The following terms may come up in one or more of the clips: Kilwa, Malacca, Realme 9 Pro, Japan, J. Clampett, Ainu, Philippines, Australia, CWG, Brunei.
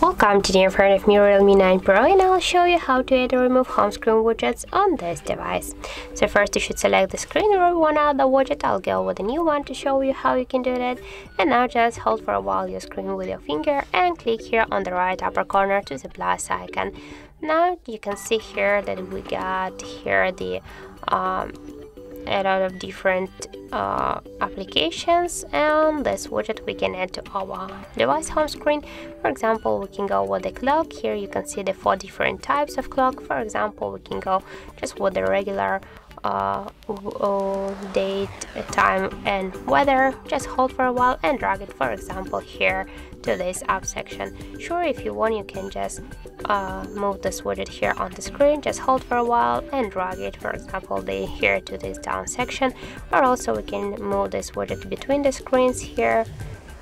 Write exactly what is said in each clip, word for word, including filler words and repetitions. Welcome to in front of me Realme nine Pro, and I'll show you how to add or remove home screen widgets on this device. So first you should select the screen or one other widget. I'll go with a new one to show you how you can do that. And now just hold for a while your screen with your finger and click here on the right upper corner to the plus icon. Now you can see here that we got here the um, a lot of different uh, applications, and this widget we can add to our device home screen. For example, we can go with the clock. Here you can see the four different types of clock. For example, we can go just with the regular uh, date, time and weather. Just hold for a while and drag it, for example, here to this app section. Sure, if you want you can just uh, move this widget here on the screen. Just hold for a while and drag it, for example, the, here to this down section. Or also we can move this widget between the screens here.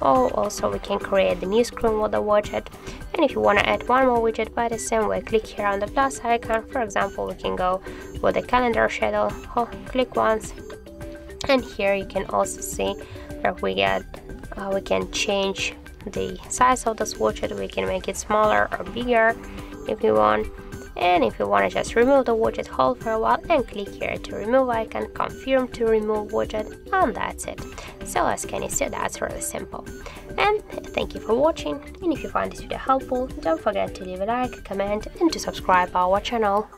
Or also we can create the new screen with the widget. And if you want to add one more widget by the same way, click here on the plus icon. For example, we can go with the calendar shadow. Oh, click once, and here you can also see that we get uh, we can change the size of this widget. We can make it smaller or bigger if you want. And if you want to just remove the widget, hold for a while and click here to remove icon, confirm to remove widget, and that's it. So as can you see, that's really simple. And thank you for watching, and if you find this video helpful, don't forget to leave a like, comment and to subscribe our channel.